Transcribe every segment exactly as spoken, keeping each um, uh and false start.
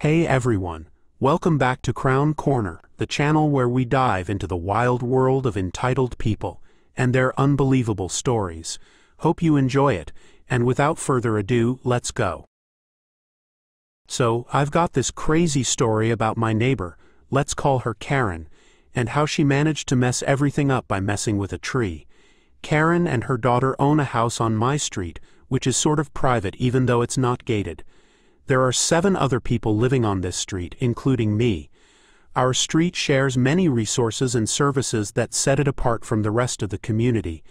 Hey everyone, welcome back to K-Korner, the channel where we dive into the wild world of entitled people and their unbelievable stories. Hope you enjoy it, and without further ado, let's go. So, I've got this crazy story about my neighbor, let's call her Karen, and how she managed to mess everything up by messing with a tree. Karen and her daughter own a house on my street, which is sort of private even though it's not gated. There are seven other people living on this street, including me. Our street shares many resources and services that set it apart from the rest of the community.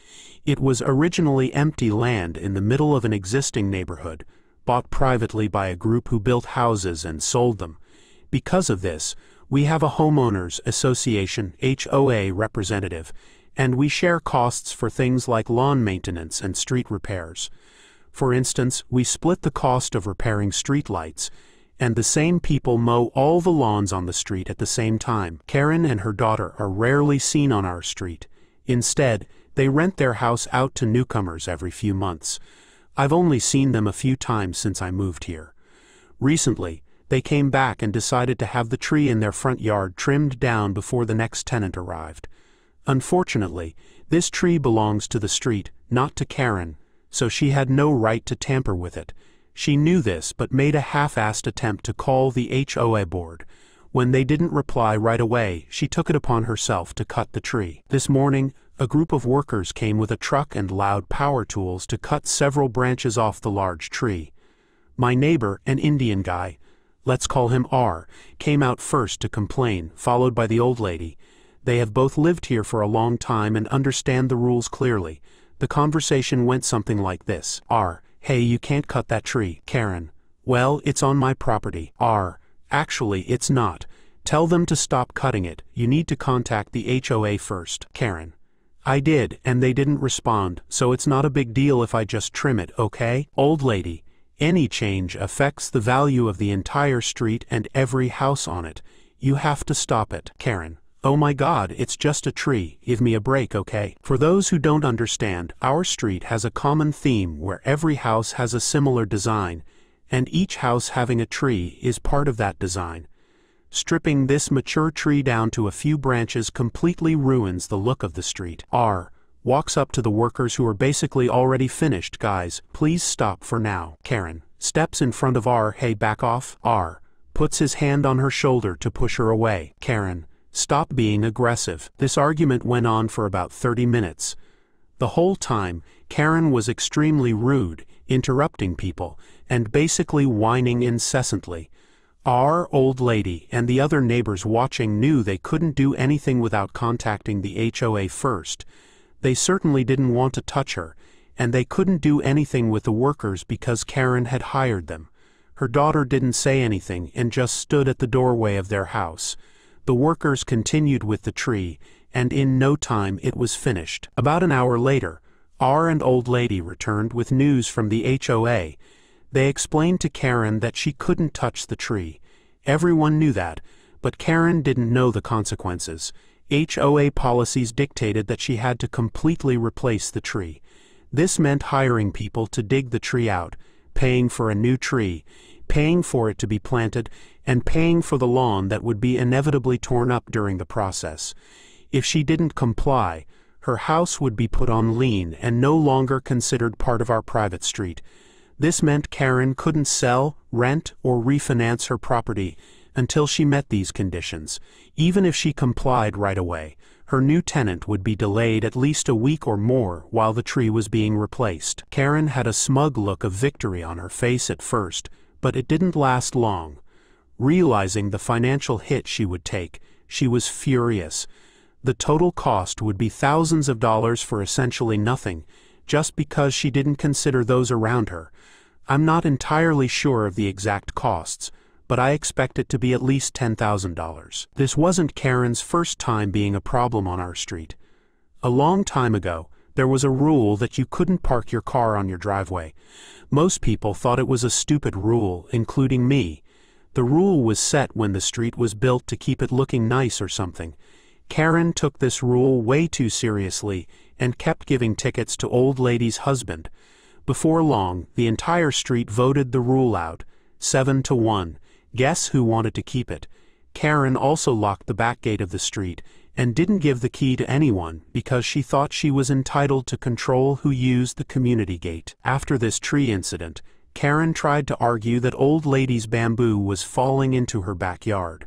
It was originally empty land in the middle of an existing neighborhood, bought privately by a group who built houses and sold them. Because of this, we have a homeowners association H O A representative, and we share costs for things like lawn maintenance and street repairs. For instance, we split the cost of repairing streetlights, and the same people mow all the lawns on the street at the same time. Karen and her daughter are rarely seen on our street. Instead, they rent their house out to newcomers every few months. I've only seen them a few times since I moved here. Recently, they came back and decided to have the tree in their front yard trimmed down before the next tenant arrived. Unfortunately, this tree belongs to the street, not to Karen, so she had no right to tamper with it. She knew this but made a half-assed attempt to call the H O A board. When they didn't reply right away, she took it upon herself to cut the tree. This morning, a group of workers came with a truck and loud power tools to cut several branches off the large tree. My neighbor, an Indian guy, let's call him R, came out first to complain, followed by the old lady. They have both lived here for a long time and understand the rules clearly. The conversation went something like this. R. Hey, you can't cut that tree. Karen. Well, it's on my property. R. Actually, it's not. Tell them to stop cutting it. You need to contact the H O A first. Karen. I did, and they didn't respond, so it's not a big deal if I just trim it, okay? Old lady. Any change affects the value of the entire street and every house on it. You have to stop it. Karen. Oh my God, it's just a tree, give me a break, okay? For those who don't understand, our street has a common theme where every house has a similar design, and each house having a tree is part of that design. Stripping this mature tree down to a few branches completely ruins the look of the street. R. walks up to the workers who are basically already finished. Guys, please stop for now. Karen. Steps in front of R. Hey, back off. R. puts his hand on her shoulder to push her away. Karen. Stop being aggressive. This argument went on for about thirty minutes. The whole time, Karen was extremely rude, interrupting people, and basically whining incessantly. Our old lady and the other neighbors watching knew they couldn't do anything without contacting the H O A first. They certainly didn't want to touch her, and they couldn't do anything with the workers because Karen had hired them. Her daughter didn't say anything and just stood at the doorway of their house. The workers continued with the tree, and in no time it was finished. About an hour later, R and old lady returned with news from the H O A. They explained to Karen that she couldn't touch the tree. Everyone knew that, but Karen didn't know the consequences. H O A policies dictated that she had to completely replace the tree. This meant hiring people to dig the tree out, paying for a new tree, paying for it to be planted, and paying for the lawn that would be inevitably torn up during the process. If she didn't comply, her house would be put on lien and no longer considered part of our private street. This meant Karen couldn't sell, rent, or refinance her property until she met these conditions. Even if she complied right away, her new tenant would be delayed at least a week or more while the tree was being replaced. Karen had a smug look of victory on her face at first, but it didn't last long. Realizing the financial hit she would take, she was furious. The total cost would be thousands of dollars for essentially nothing, just because she didn't consider those around her. I'm not entirely sure of the exact costs, but I expect it to be at least ten thousand dollars. This wasn't Karen's first time being a problem on our street. A long time ago, there was a rule that you couldn't park your car on your driveway. Most people thought it was a stupid rule, including me. The rule was set when the street was built to keep it looking nice or something. Karen took this rule way too seriously and kept giving tickets to old lady's husband. Before long, the entire street voted the rule out, seven to one, Guess who wanted to keep it? Karen also locked the back gate of the street and didn't give the key to anyone because she thought she was entitled to control who used the community gate. After this tree incident, Karen tried to argue that old lady's bamboo was falling into her backyard.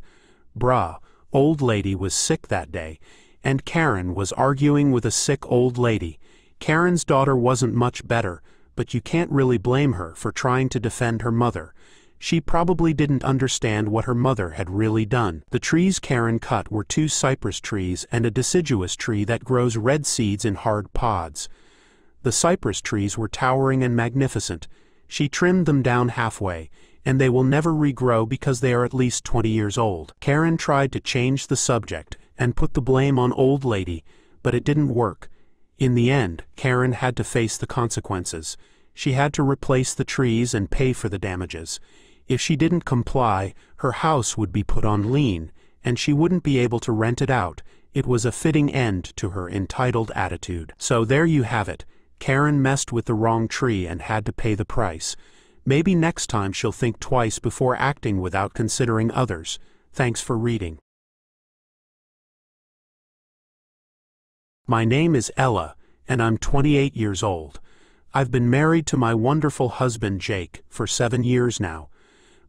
Bruh, old lady was sick that day, and Karen was arguing with a sick old lady. Karen's daughter wasn't much better, but you can't really blame her for trying to defend her mother. She probably didn't understand what her mother had really done. The trees Karen cut were two cypress trees and a deciduous tree that grows red seeds in hard pods. The cypress trees were towering and magnificent. She trimmed them down halfway, and they will never regrow because they are at least twenty years old. Karen tried to change the subject and put the blame on old lady, but it didn't work. In the end, Karen had to face the consequences. She had to replace the trees and pay for the damages. If she didn't comply, her house would be put on lien, and she wouldn't be able to rent it out. It was a fitting end to her entitled attitude. So there you have it. Karen messed with the wrong tree and had to pay the price. Maybe next time she'll think twice before acting without considering others. Thanks for reading. My name is Ella, and I'm twenty-eight years old. I've been married to my wonderful husband Jake for seven years now.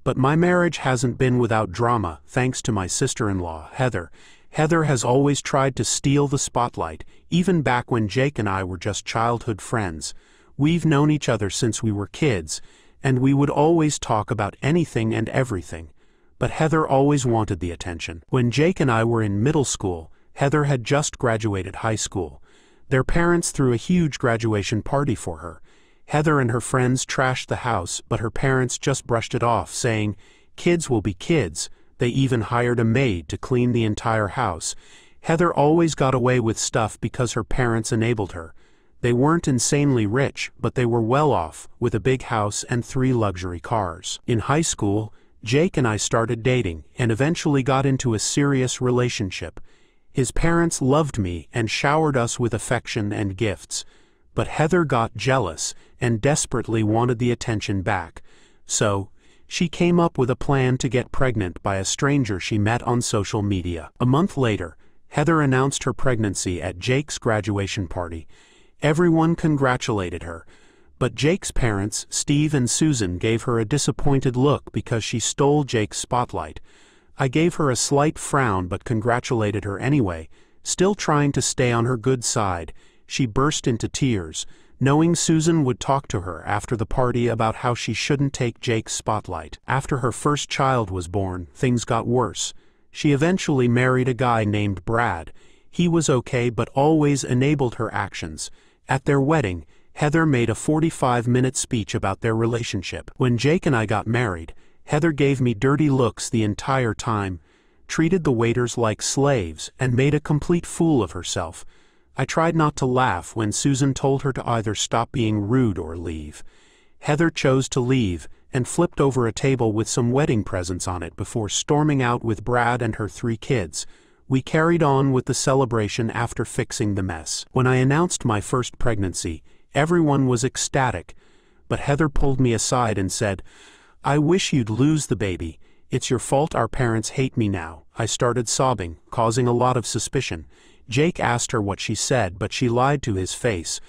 But my marriage hasn't been without drama, thanks to my sister-in-law, Heather. Heather has always tried to steal the spotlight, even back when Jake and I were just childhood friends. We've known each other since we were kids, and we would always talk about anything and everything. But Heather always wanted the attention. When Jake and I were in middle school, Heather had just graduated high school. Their parents threw a huge graduation party for her. Heather and her friends trashed the house, but her parents just brushed it off, saying, "Kids will be kids." They even hired a maid to clean the entire house. Heather always got away with stuff because her parents enabled her. They weren't insanely rich, but they were well off, with a big house and three luxury cars. In high school, Jake and I started dating and eventually got into a serious relationship. His parents loved me and showered us with affection and gifts. But Heather got jealous and desperately wanted the attention back. So, she came up with a plan to get pregnant by a stranger she met on social media. A month later, Heather announced her pregnancy at Jake's graduation party. Everyone congratulated her, but Jake's parents, Steve and Susan, gave her a disappointed look because she stole Jake's spotlight. I gave her a slight frown but congratulated her anyway, still trying to stay on her good side. She burst into tears, knowing Susan would talk to her after the party about how she shouldn't take Jake's spotlight. After her first child was born, things got worse. She eventually married a guy named Brad. He was okay but always enabled her actions. At their wedding, Heather made a forty-five minute speech about their relationship. When Jake and I got married, Heather gave me dirty looks the entire time, treated the waiters like slaves, and made a complete fool of herself. I tried not to laugh when Susan told her to either stop being rude or leave. Heather chose to leave and flipped over a table with some wedding presents on it before storming out with Brad and her three kids. We carried on with the celebration after fixing the mess. When I announced my first pregnancy, everyone was ecstatic, but Heather pulled me aside and said, "I wish you'd lose the baby. It's your fault our parents hate me now." I started sobbing, causing a lot of suspicion. Jake asked her what she said, but she lied to his face.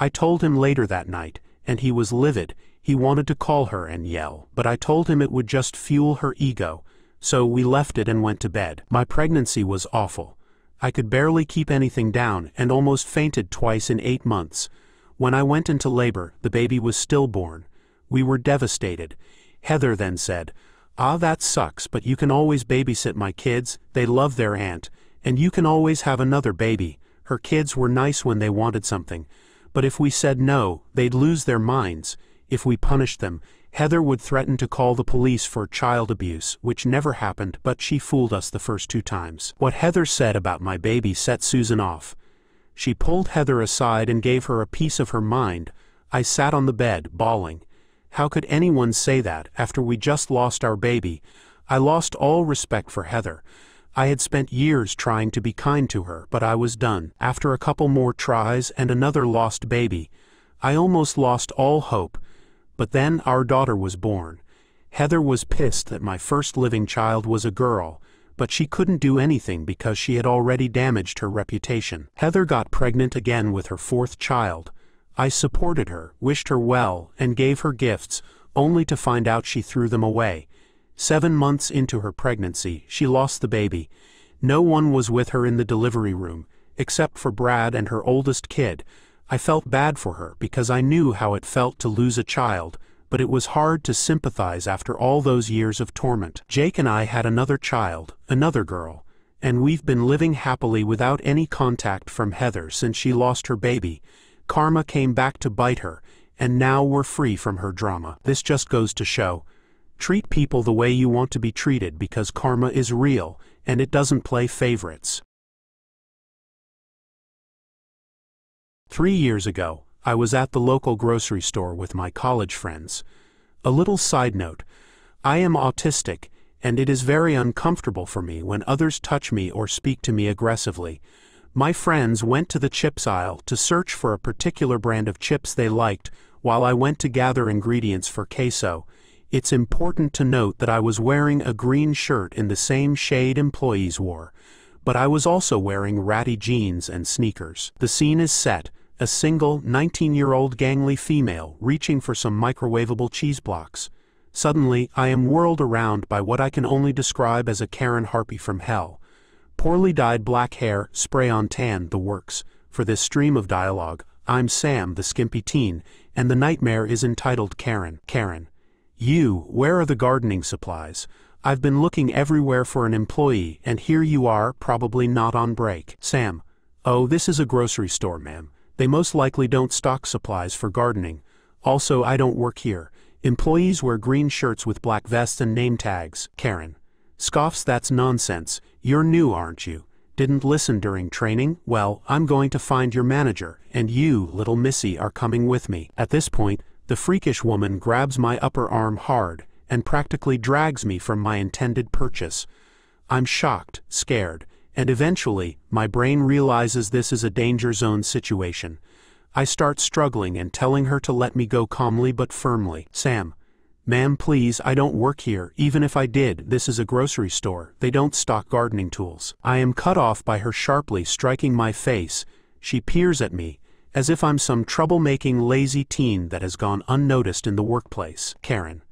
I told him later that night, and he was livid. He wanted to call her and yell, but I told him it would just fuel her ego, so we left it and went to bed. My pregnancy was awful. I could barely keep anything down and almost fainted twice in eight months. When I went into labor, the baby was stillborn. We were devastated. Heather then said, "Ah, that sucks, but you can always babysit my kids. They love their aunt. And you can always have another baby." Her kids were nice when they wanted something, but if we said no, they'd lose their minds. If we punished them, Heather would threaten to call the police for child abuse, which never happened, but she fooled us the first two times. What Heather said about my baby set Susan off. She pulled Heather aside and gave her a piece of her mind. I sat on the bed, bawling. How could anyone say that after we just lost our baby? I lost all respect for Heather. I had spent years trying to be kind to her, but I was done. After a couple more tries and another lost baby, I almost lost all hope. But then our daughter was born. Heather was pissed that my first living child was a girl, but she couldn't do anything because she had already damaged her reputation. Heather got pregnant again with her fourth child. I supported her, wished her well, and gave her gifts, only to find out she threw them away. Seven months into her pregnancy, she lost the baby. No one was with her in the delivery room, except for Brad and her oldest kid. I felt bad for her because I knew how it felt to lose a child, but it was hard to sympathize after all those years of torment. Jake and I had another child, another girl, and we've been living happily without any contact from Heather since she lost her baby. Karma came back to bite her, and now we're free from her drama. This just goes to show, treat people the way you want to be treated, because karma is real, and it doesn't play favorites. Three years ago, I was at the local grocery store with my college friends. A little side note, I am autistic, and it is very uncomfortable for me when others touch me or speak to me aggressively. My friends went to the chips aisle to search for a particular brand of chips they liked, while I went to gather ingredients for queso. It's important to note that I was wearing a green shirt in the same shade employees wore, but I was also wearing ratty jeans and sneakers. The scene is set. A single, nineteen-year-old gangly female reaching for some microwavable cheese blocks. Suddenly, I am whirled around by what I can only describe as a Karen harpy from hell. Poorly dyed black hair, spray-on tan, the works. For this stream of dialogue, I'm Sam, the skimpy teen, and the nightmare is entitled Karen. Karen. You, where are the gardening supplies? I've been looking everywhere for an employee, and here you are, probably not on break. Sam. Oh, this is a grocery store, ma'am. They most likely don't stock supplies for gardening. Also, I don't work here. Employees wear green shirts with black vests and name tags. Karen. Scoffs, that's nonsense. You're new, aren't you? Didn't listen during training? Well, I'm going to find your manager, and you, little missy, are coming with me. At this point, the freakish woman grabs my upper arm hard and practically drags me from my intended purchase. I'm shocked, scared, and eventually, my brain realizes this is a danger zone situation. I start struggling and telling her to let me go calmly but firmly. Sam. Ma'am, please, I don't work here. Even if I did, this is a grocery store. They don't stock gardening tools. I am cut off by her sharply striking my face. She peers at me, as if I'm some troublemaking lazy teen that has gone unnoticed in the workplace. Karen.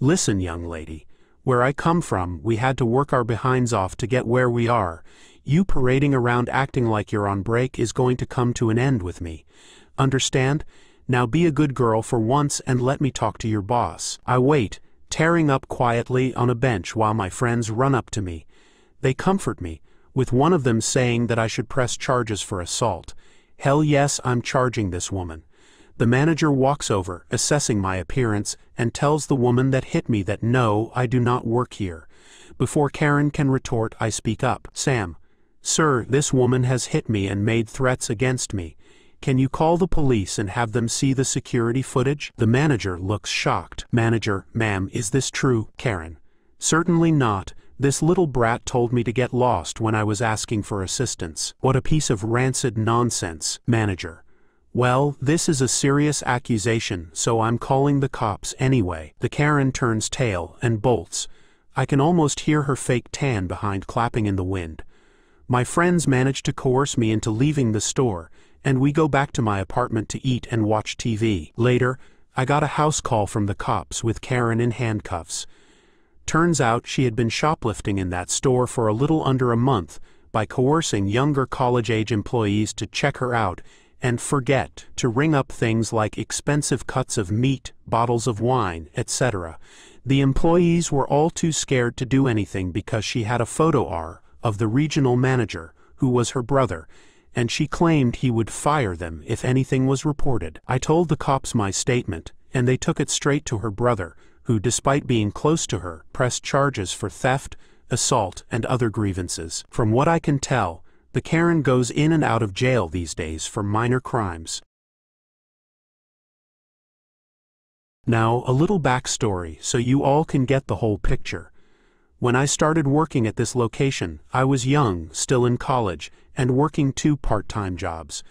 Listen, young lady. Where I come from, we had to work our behinds off to get where we are. You parading around acting like you're on break is going to come to an end with me. Understand? Now be a good girl for once and let me talk to your boss. I wait, tearing up quietly on a bench while my friends run up to me. They comfort me, with one of them saying that I should press charges for assault. Hell yes, I'm charging this woman. The manager walks over, assessing my appearance, and tells the woman that hit me that no, I do not work here. Before Karen can retort, I speak up. Sam. Sir, this woman has hit me and made threats against me. Can you call the police and have them see the security footage? The manager looks shocked. Manager, ma'am, is this true? Karen. Certainly not. This little brat told me to get lost when I was asking for assistance. What a piece of rancid nonsense. Manager. Well, this is a serious accusation, so I'm calling the cops anyway. The Karen turns tail and bolts. I can almost hear her fake tan behind clapping in the wind. My friends manage to coerce me into leaving the store, and we go back to my apartment to eat and watch T V. Later, I got a house call from the cops with Karen in handcuffs. Turns out she had been shoplifting in that store for a little under a month by coercing younger college-age employees to check her out and forget to ring up things like expensive cuts of meat, bottles of wine, et cetera. The employees were all too scared to do anything because she had a photo R of the regional manager, who was her brother, and she claimed he would fire them if anything was reported. I told the cops my statement, and they took it straight to her brother, who, despite being close to her, pressed charges for theft, assault, and other grievances. From what I can tell, the Karen goes in and out of jail these days for minor crimes. Now, a little backstory so you all can get the whole picture. When I started working at this location, I was young, still in college, and working two part-time jobs.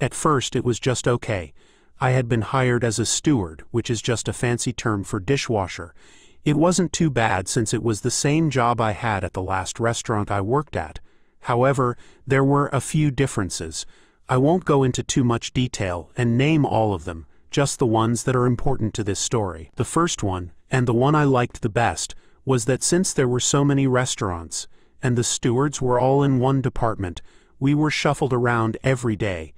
At first it was just okay. I had been hired as a steward, which is just a fancy term for dishwasher. It wasn't too bad since it was the same job I had at the last restaurant I worked at. However, there were a few differences. I won't go into too much detail and name all of them, just the ones that are important to this story. The first one, and the one I liked the best, was that since there were so many restaurants, and the stewards were all in one department, we were shuffled around every day.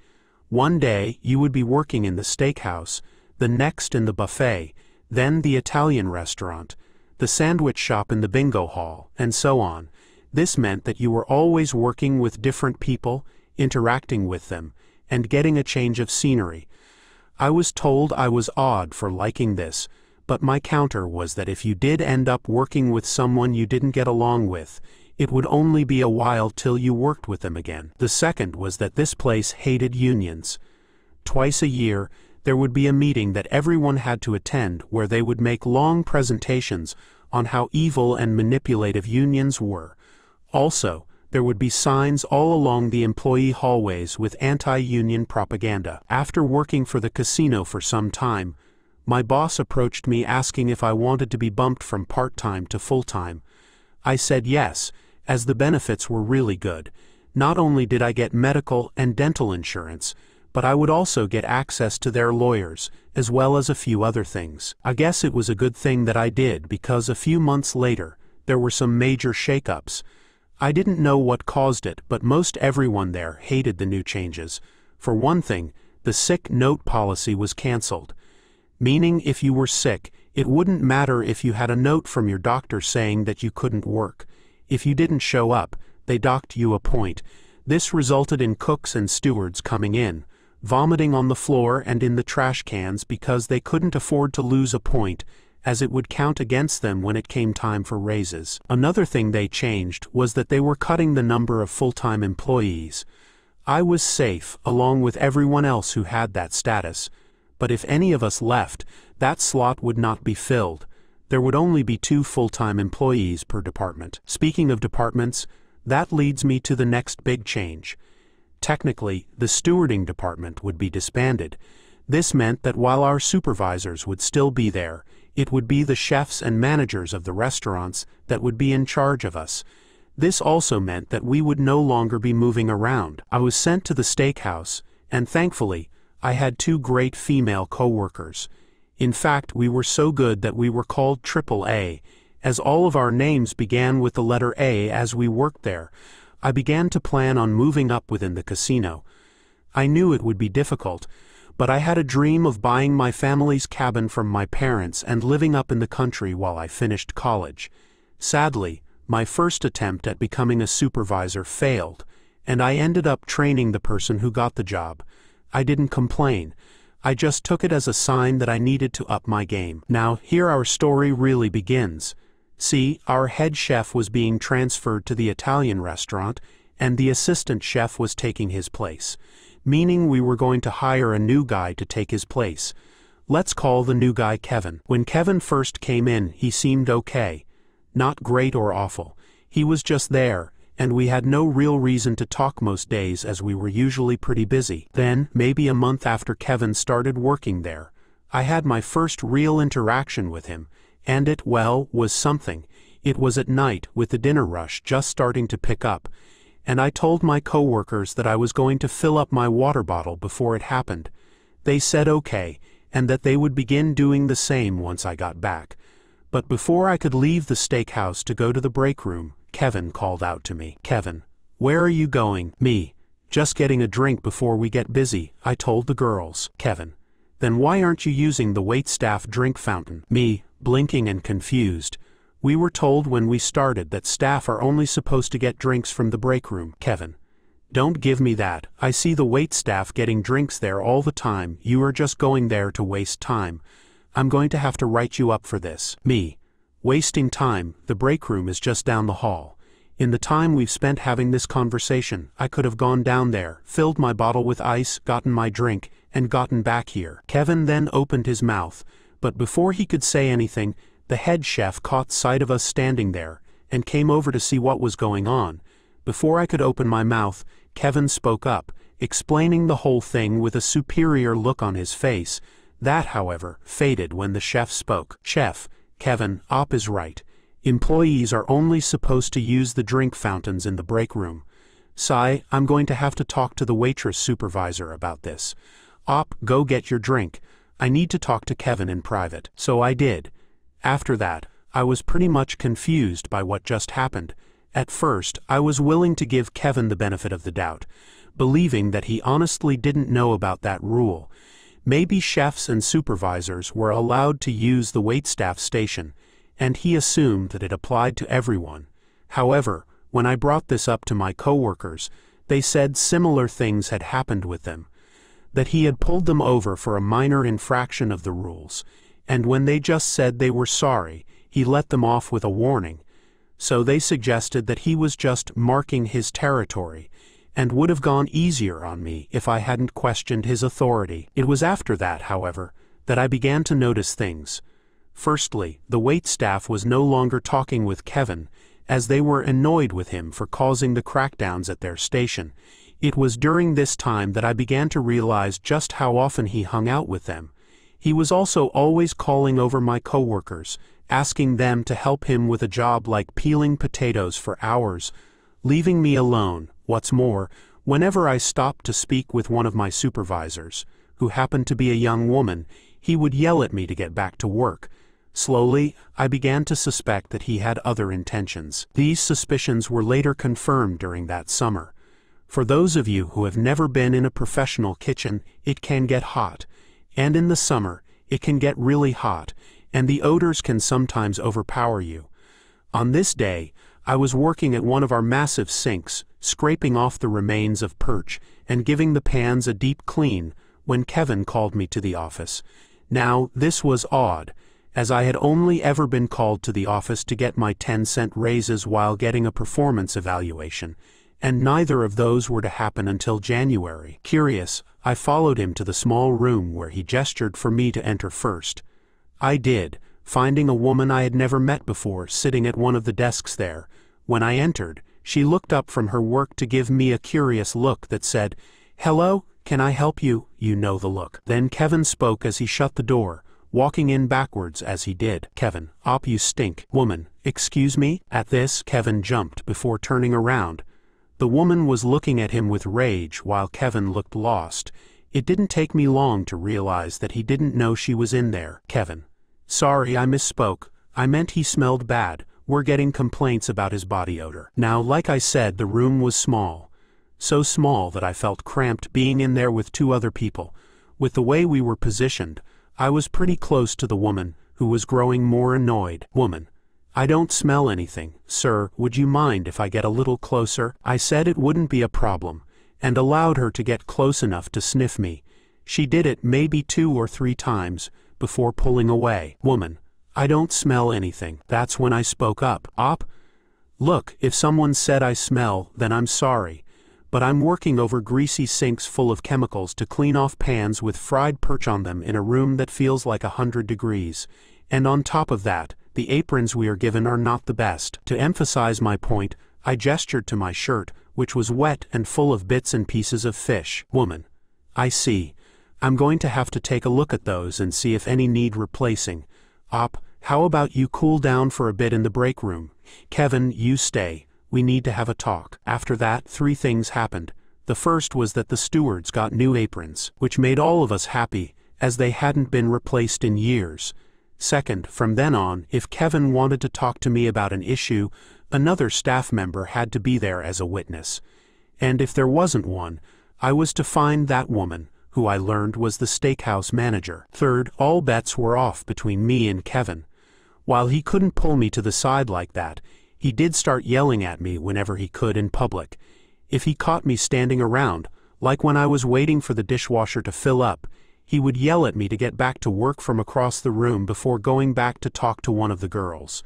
One day, you would be working in the steakhouse, the next in the buffet, then the Italian restaurant, the sandwich shop in the bingo hall, and so on. This meant that you were always working with different people, interacting with them, and getting a change of scenery. I was told I was odd for liking this, but my counter was that if you did end up working with someone you didn't get along with, it would only be a while till you worked with them again. The second was that this place hated unions. Twice a year, there would be a meeting that everyone had to attend where they would make long presentations on how evil and manipulative unions were. Also, there would be signs all along the employee hallways with anti-union propaganda. After working for the casino for some time, my boss approached me asking if I wanted to be bumped from part-time to full-time. I said yes, as the benefits were really good. Not only did I get medical and dental insurance, but I would also get access to their lawyers, as well as a few other things. I guess it was a good thing that I did, because a few months later, there were some major shakeups. I didn't know what caused it, but most everyone there hated the new changes. For one thing, the sick note policy was cancelled, meaning if you were sick, it wouldn't matter if you had a note from your doctor saying that you couldn't work. If you didn't show up, they docked you a point. This resulted in cooks and stewards coming in, vomiting on the floor and in the trash cans because they couldn't afford to lose a point, as it would count against them when it came time for raises. Another thing they changed was that they were cutting the number of full-time employees. I was safe, along with everyone else who had that status, but if any of us left, that slot would not be filled. There would only be two full-time employees per department. Speaking of departments, that leads me to the next big change. Technically, the stewarding department would be disbanded. This meant that while our supervisors would still be there, it would be the chefs and managers of the restaurants that would be in charge of us. This also meant that we would no longer be moving around. I was sent to the steakhouse, and thankfully, I had two great female co-workers. In fact, we were so good that we were called Triple A, as all of our names began with the letter A as we worked there. I began to plan on moving up within the casino. I knew it would be difficult, but I had a dream of buying my family's cabin from my parents and living up in the country while I finished college. Sadly, my first attempt at becoming a supervisor failed, and I ended up training the person who got the job. I didn't complain. I just took it as a sign that I needed to up my game. Now, here our story really begins. See, our head chef was being transferred to the Italian restaurant, and the assistant chef was taking his place, meaning we were going to hire a new guy to take his place. Let's call the new guy Kevin. When Kevin first came in, he seemed okay. Not great or awful. He was just there, and we had no real reason to talk most days as we were usually pretty busy. Then, maybe a month after Kevin started working there, I had my first real interaction with him. And it, well, was something. It was at night, with the dinner rush just starting to pick up, and I told my co-workers that I was going to fill up my water bottle before it happened. They said okay, and that they would begin doing the same once I got back. But before I could leave the steakhouse to go to the break room, Kevin called out to me. "Kevin, where are you going?" "Me. Just getting a drink before we get busy," I told the girls. "Kevin, then why aren't you using the waitstaff drink fountain?" "Me." Blinking and confused. We were told when we started that staff are only supposed to get drinks from the break room. "Kevin, don't give me that. I see the waitstaff getting drinks there all the time. You are just going there to waste time. I'm going to have to write you up for this." "Me. Wasting time. The break room is just down the hall. In the time we've spent having this conversation, I could have gone down there, filled my bottle with ice, gotten my drink, and gotten back here." Kevin then opened his mouth, but before he could say anything, the head chef caught sight of us standing there, and came over to see what was going on. Before I could open my mouth, Kevin spoke up, explaining the whole thing with a superior look on his face. That, however, faded when the chef spoke. "Chef, Kevin, Op is right. Employees are only supposed to use the drink fountains in the break room. Sai, I'm going to have to talk to the waitress supervisor about this. Op, go get your drink. I need to talk to Kevin in private. So I did. After that, I was pretty much confused by what just happened. At first, I was willing to give Kevin the benefit of the doubt, believing that he honestly didn't know about that rule. Maybe chefs and supervisors were allowed to use the waitstaff station, and he assumed that it applied to everyone. However, when I brought this up to my coworkers, they said similar things had happened with them, that he had pulled them over for a minor infraction of the rules, and when they just said they were sorry, he let them off with a warning. So they suggested that he was just marking his territory, and would have gone easier on me if I hadn't questioned his authority. It was after that, however, that I began to notice things. Firstly, the waitstaff was no longer talking with Kevin, as they were annoyed with him for causing the crackdowns at their station. It was during this time that I began to realize just how often he hung out with them. He was also always calling over my coworkers, asking them to help him with a job like peeling potatoes for hours, leaving me alone. What's more, whenever I stopped to speak with one of my supervisors, who happened to be a young woman, he would yell at me to get back to work. Slowly, I began to suspect that he had other intentions. These suspicions were later confirmed during that summer. For those of you who have never been in a professional kitchen, it can get hot. And in the summer, it can get really hot, and the odors can sometimes overpower you. On this day, I was working at one of our massive sinks, scraping off the remains of perch and giving the pans a deep clean when Kevin called me to the office. Now, this was odd, as I had only ever been called to the office to get my ten cent raises while getting a performance evaluation, and neither of those were to happen until January. Curious, I followed him to the small room where he gestured for me to enter first. I did, finding a woman I had never met before sitting at one of the desks there. When I entered, she looked up from her work to give me a curious look that said, "Hello, can I help you?" You know the look. Then Kevin spoke as he shut the door, walking in backwards as he did. "Kevin, Op, you stink." "Woman, excuse me?" At this, Kevin jumped before turning around. The woman was looking at him with rage while Kevin looked lost. It didn't take me long to realize that he didn't know she was in there. "Kevin, sorry, I misspoke. I meant he smelled bad. We're getting complaints about his body odor." Now, like I said, the room was small. So small that I felt cramped being in there with two other people. With the way we were positioned, I was pretty close to the woman, who was growing more annoyed. "Woman, I don't smell anything. Sir, would you mind if I get a little closer?" I said it wouldn't be a problem, and allowed her to get close enough to sniff me. She did it maybe two or three times, before pulling away. "Woman, I don't smell anything." That's when I spoke up. "Op, look, if someone said I smell, then I'm sorry, but I'm working over greasy sinks full of chemicals to clean off pans with fried perch on them in a room that feels like a hundred degrees, and on top of that, the aprons we are given are not the best." To emphasize my point, I gestured to my shirt, which was wet and full of bits and pieces of fish. "Woman, I see. I'm going to have to take a look at those and see if any need replacing. Op, how about you cool down for a bit in the break room? Kevin, you stay. We need to have a talk." After that, three things happened. The first was that the stewards got new aprons, which made all of us happy, as they hadn't been replaced in years. Second, from then on, if Kevin wanted to talk to me about an issue, another staff member had to be there as a witness. And if there wasn't one, I was to find that woman, who I learned was the steakhouse manager. Third, all bets were off between me and Kevin. While he couldn't pull me to the side like that, he did start yelling at me whenever he could in public. If he caught me standing around, like when I was waiting for the dishwasher to fill up, he would yell at me to get back to work from across the room before going back to talk to one of the girls.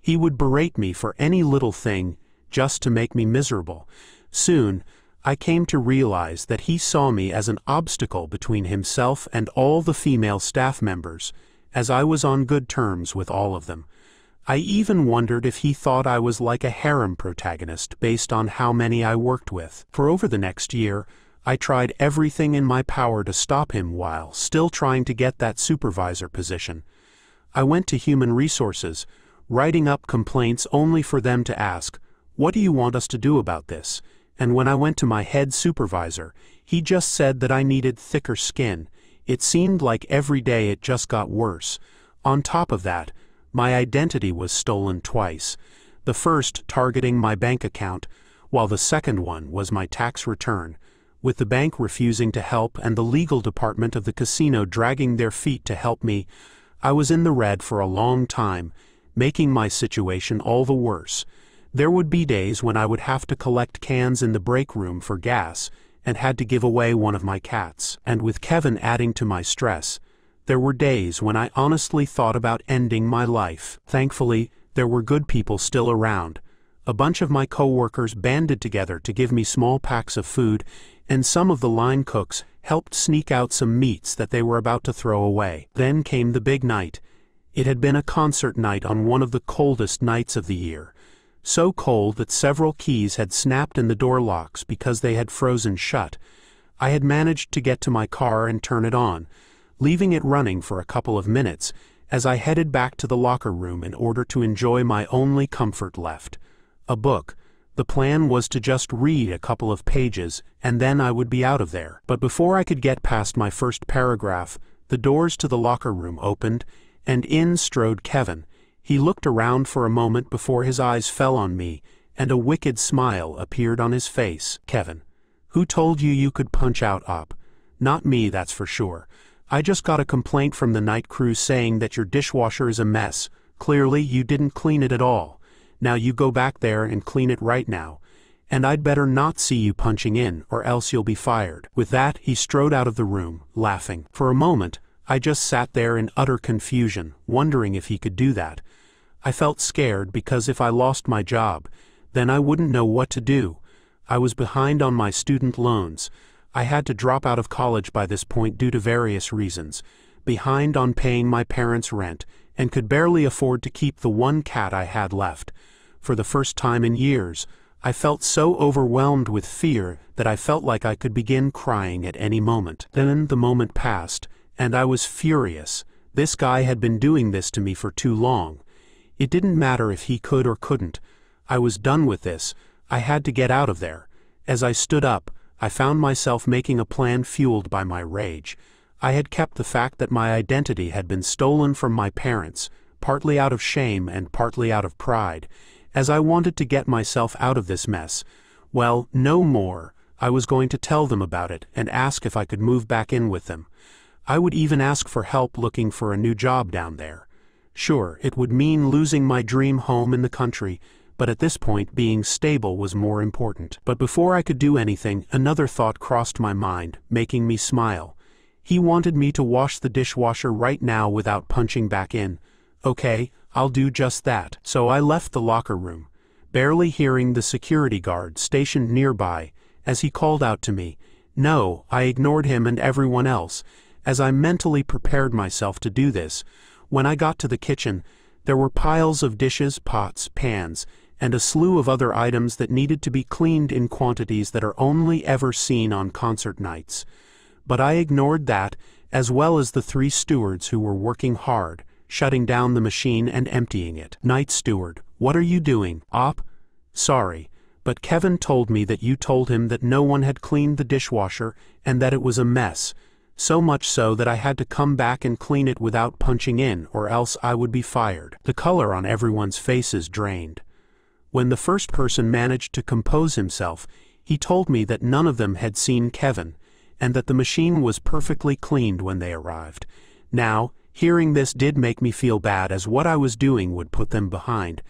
He would berate me for any little thing, just to make me miserable. Soon, I came to realize that he saw me as an obstacle between himself and all the female staff members, as I was on good terms with all of them. I even wondered if he thought I was like a harem protagonist based on how many I worked with. For over the next year, I tried everything in my power to stop him while still trying to get that supervisor position. I went to Human Resources, writing up complaints only for them to ask, "What do you want us to do about this?" And when I went to my head supervisor, he just said that I needed thicker skin. It seemed like every day it just got worse. On top of that, my identity was stolen twice, the first targeting my bank account, while the second one was my tax return, with the bank refusing to help and the legal department of the casino dragging their feet to help me. I was in the red for a long time, making my situation all the worse. There would be days when I would have to collect cans in the break room for gas, and had to give away one of my cats. And with Kevin adding to my stress, there were days when I honestly thought about ending my life. Thankfully, there were good people still around. A bunch of my co-workers banded together to give me small packs of food, and some of the line cooks helped sneak out some meats that they were about to throw away. Then came the big night. It had been a concert night on one of the coldest nights of the year. So cold that several keys had snapped in the door locks because they had frozen shut. I had managed to get to my car and turn it on, leaving it running for a couple of minutes as I headed back to the locker room in order to enjoy my only comfort left, a book. The plan was to just read a couple of pages and then I would be out of there. But before I could get past my first paragraph, the doors to the locker room opened and in strode Kevin. He looked around for a moment before his eyes fell on me, and a wicked smile appeared on his face. "Kevin, who told you you could punch out op? Not me, that's for sure. I just got a complaint from the night crew saying that your dishwasher is a mess. Clearly you didn't clean it at all. Now you go back there and clean it right now. And I'd better not see you punching in, or else you'll be fired." With that, he strode out of the room, laughing. For a moment, I just sat there in utter confusion, wondering if he could do that. I felt scared because if I lost my job, then I wouldn't know what to do. I was behind on my student loans. I had to drop out of college by this point due to various reasons, behind on paying my parents' rent, and could barely afford to keep the one cat I had left. For the first time in years, I felt so overwhelmed with fear that I felt like I could begin crying at any moment. Then the moment passed, and I was furious. This guy had been doing this to me for too long. It didn't matter if he could or couldn't. I was done with this. I had to get out of there. As I stood up, I found myself making a plan fueled by my rage. I had kept the fact that my identity had been stolen from my parents, partly out of shame and partly out of pride, as I wanted to get myself out of this mess. Well, no more. I was going to tell them about it and ask if I could move back in with them. I would even ask for help looking for a new job down there. Sure, it would mean losing my dream home in the country, but at this point being stable was more important. But before I could do anything, another thought crossed my mind, making me smile. He wanted me to wash the dishwasher right now without punching back in. Okay, I'll do just that. So I left the locker room, barely hearing the security guard stationed nearby as he called out to me. No, I ignored him and everyone else, as I mentally prepared myself to do this. When I got to the kitchen, there were piles of dishes, pots, pans, and a slew of other items that needed to be cleaned in quantities that are only ever seen on concert nights. But I ignored that, as well as the three stewards who were working hard, shutting down the machine and emptying it. "Night steward, what are you doing?" "Op, sorry, but Kevin told me that you told him that no one had cleaned the dishwasher and that it was a mess. So much so that I had to come back and clean it without punching in, or else I would be fired." The color on everyone's faces drained. When the first person managed to compose himself, he told me that none of them had seen Kevin, and that the machine was perfectly cleaned when they arrived. Now, hearing this did make me feel bad, as what I was doing would put them behind.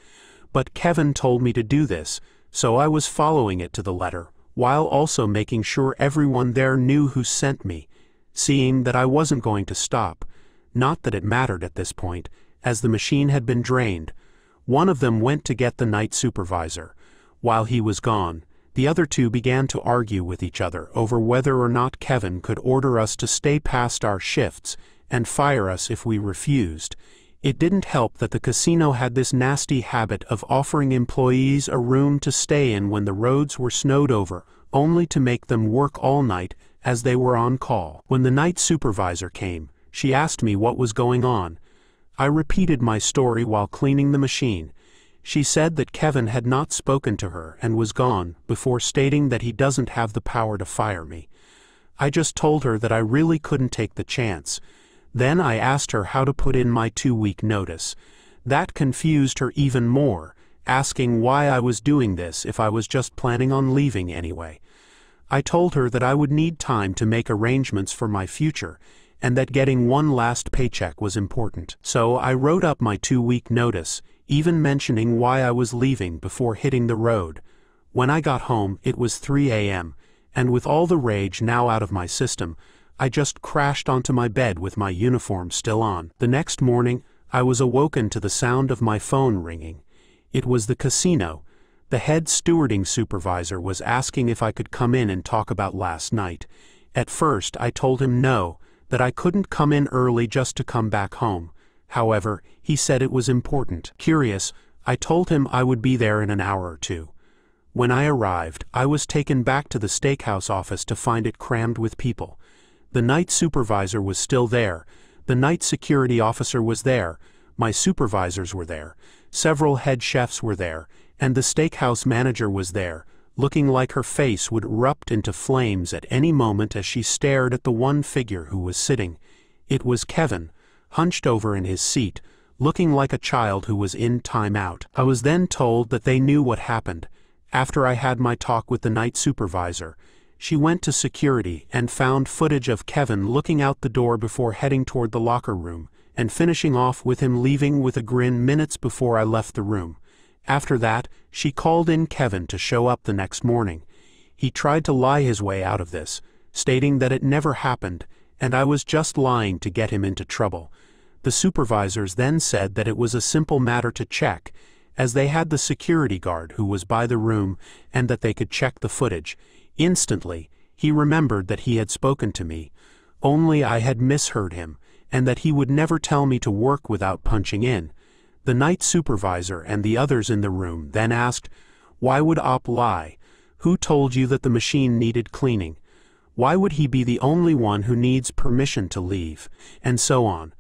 But Kevin told me to do this, so I was following it to the letter, while also making sure everyone there knew who sent me, seeing that I wasn't going to stop. Not that it mattered at this point, as the machine had been drained. One of them went to get the night supervisor. While he was gone, the other two began to argue with each other over whether or not Kevin could order us to stay past our shifts and fire us if we refused. It didn't help that the casino had this nasty habit of offering employees a room to stay in when the roads were snowed over, only to make them work all night as they were on call. When the night supervisor came, she asked me what was going on. I repeated my story while cleaning the machine. She said that Kevin had not spoken to her and was gone, before stating that he doesn't have the power to fire me. I just told her that I really couldn't take the chance. Then I asked her how to put in my two-week notice. That confused her even more, asking why I was doing this if I was just planning on leaving anyway. I told her that I would need time to make arrangements for my future, and that getting one last paycheck was important. So I wrote up my two-week notice, even mentioning why I was leaving before hitting the road. When I got home, it was three A M, and with all the rage now out of my system, I just crashed onto my bed with my uniform still on. The next morning, I was awoken to the sound of my phone ringing. It was the casino. The head stewarding supervisor was asking if I could come in and talk about last night. At first, I told him no, that I couldn't come in early just to come back home. However, he said it was important. Curious, I told him I would be there in an hour or two. When I arrived, I was taken back to the steakhouse office to find it crammed with people. The night supervisor was still there, the night security officer was there, my supervisors were there, several head chefs were there, and the steakhouse manager was there, looking like her face would erupt into flames at any moment as she stared at the one figure who was sitting. It was Kevin, hunched over in his seat, looking like a child who was in timeout. I was then told that they knew what happened. After I had my talk with the night supervisor, she went to security and found footage of Kevin looking out the door before heading toward the locker room, and finishing off with him leaving with a grin minutes before I left the room. After that, she called in Kevin to show up the next morning. He tried to lie his way out of this, stating that it never happened, and I was just lying to get him into trouble. The supervisors then said that it was a simple matter to check, as they had the security guard who was by the room, and that they could check the footage. Instantly, he remembered that he had spoken to me, only I had misheard him, and that he would never tell me to work without punching in. The night supervisor and the others in the room then asked, "Why would Op lie? Who told you that the machine needed cleaning? Why would he be the only one who needs permission to leave?" And so on.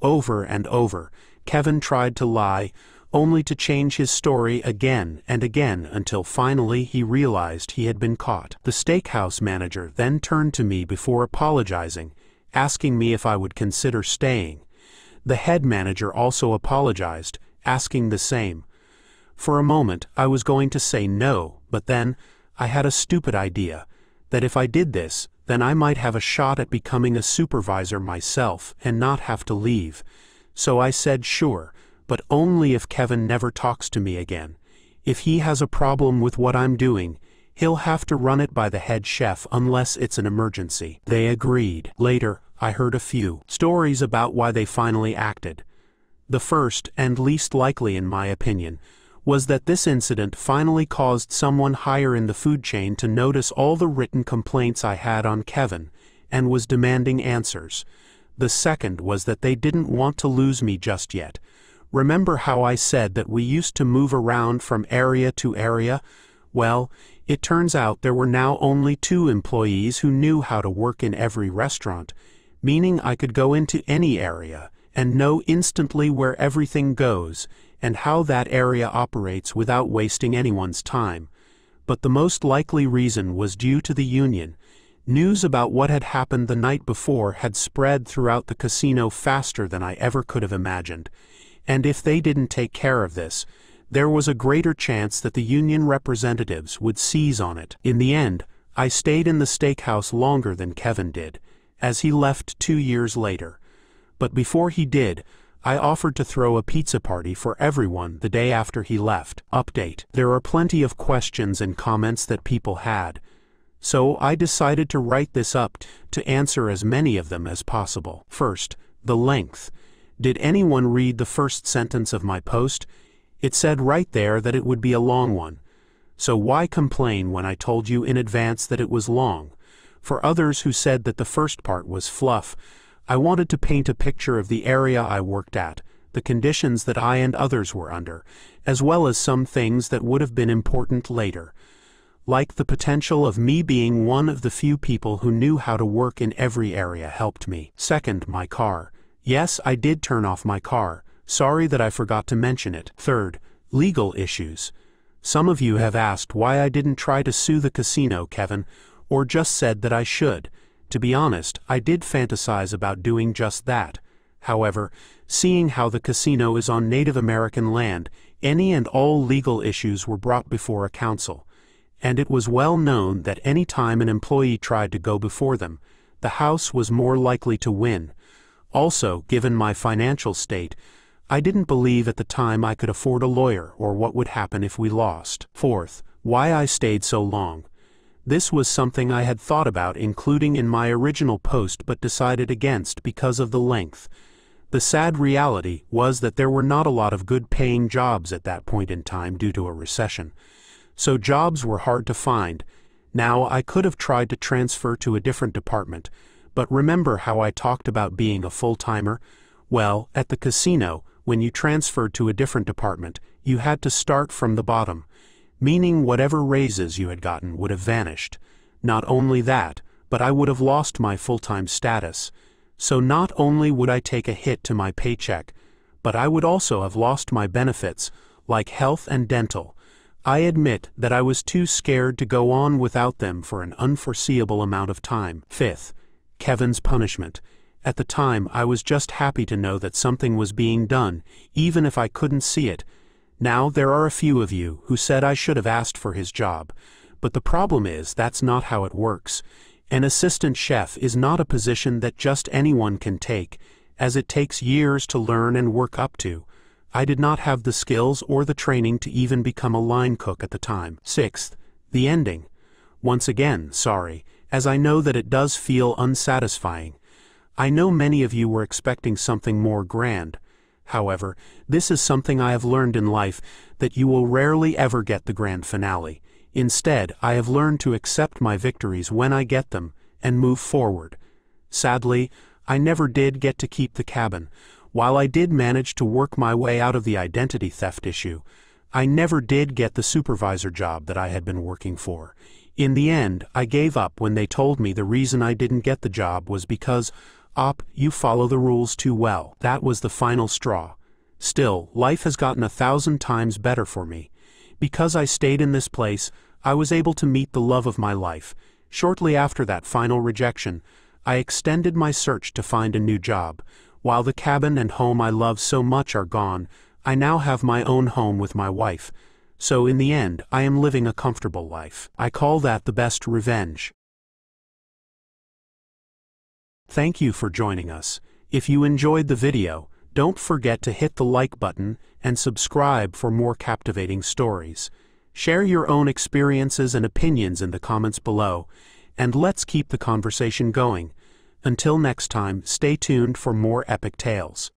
Over and over, Kevin tried to lie, only to change his story again and again until finally he realized he had been caught. The steakhouse manager then turned to me before apologizing, asking me if I would consider staying. The head manager also apologized, asking the same. For a moment, I was going to say no, but then, I had a stupid idea, that if I did this, then I might have a shot at becoming a supervisor myself and not have to leave. So I said sure, but only if Kevin never talks to me again. If he has a problem with what I'm doing, he'll have to run it by the head chef unless it's an emergency. They agreed. Later, I heard a few stories about why they finally acted. The first, and least likely in my opinion, was that this incident finally caused someone higher in the food chain to notice all the written complaints I had on Kevin, and was demanding answers. The second was that they didn't want to lose me just yet. Remember how I said that we used to move around from area to area? Well, it turns out there were now only two employees who knew how to work in every restaurant, meaning I could go into any area and know instantly where everything goes and how that area operates without wasting anyone's time. But the most likely reason was due to the union. News about what had happened the night before had spread throughout the casino faster than I ever could have imagined. And if they didn't take care of this, there was a greater chance that the union representatives would seize on it. In the end, I stayed in the steakhouse longer than Kevin did, as he left two years later. But before he did, I offered to throw a pizza party for everyone the day after he left. Update. There are plenty of questions and comments that people had, so I decided to write this up to answer as many of them as possible. First, the length. Did anyone read the first sentence of my post? It said right there that it would be a long one. So why complain when I told you in advance that it was long? For others who said that the first part was fluff, I wanted to paint a picture of the area I worked at, the conditions that I and others were under, as well as some things that would have been important later, like the potential of me being one of the few people who knew how to work in every area helped me. Second, my car. Yes, I did turn off my car. Sorry that I forgot to mention it. Third, legal issues. Some of you have asked why I didn't try to sue the casino, Kevin, or just said that I should. To be honest, I did fantasize about doing just that. However, seeing how the casino is on Native American land, any and all legal issues were brought before a council, and it was well known that any time an employee tried to go before them, the house was more likely to win. Also, given my financial state, I didn't believe at the time I could afford a lawyer or what would happen if we lost. Fourth, why I stayed so long. This was something I had thought about including in my original post but decided against because of the length. The sad reality was that there were not a lot of good-paying jobs at that point in time due to a recession, so jobs were hard to find. Now I could have tried to transfer to a different department, but remember how I talked about being a full-timer? Well, at the casino, when you transferred to a different department, you had to start from the bottom, meaning whatever raises you had gotten would have vanished. Not only that, but I would have lost my full-time status. So not only would I take a hit to my paycheck, but I would also have lost my benefits, like health and dental. I admit that I was too scared to go on without them for an unforeseeable amount of time. Fifth, Kevin's punishment. At the time, I was just happy to know that something was being done, even if I couldn't see it. Now there are a few of you who said I should have asked for his job, but the problem is that's not how it works. An assistant chef is not a position that just anyone can take, as it takes years to learn and work up to. I did not have the skills or the training to even become a line cook at the time. Sixth, the ending. Once again, sorry, as I know that it does feel unsatisfying. I know many of you were expecting something more grand. However, this is something I have learned in life, that you will rarely ever get the grand finale. Instead, I have learned to accept my victories when I get them, and move forward. Sadly, I never did get to keep the cabin. While I did manage to work my way out of the identity theft issue, I never did get the supervisor job that I had been working for. In the end, I gave up when they told me the reason I didn't get the job was because Op, you follow the rules too well. That was the final straw. Still, life has gotten a thousand times better for me. Because I stayed in this place, I was able to meet the love of my life. Shortly after that final rejection, I extended my search to find a new job. While the cabin and home I love so much are gone, I now have my own home with my wife. So in the end, I am living a comfortable life. I call that the best revenge. Thank you for joining us. If you enjoyed the video, don't forget to hit the like button and subscribe for more captivating stories. Share your own experiences and opinions in the comments below, and let's keep the conversation going. Until next time, stay tuned for more epic tales.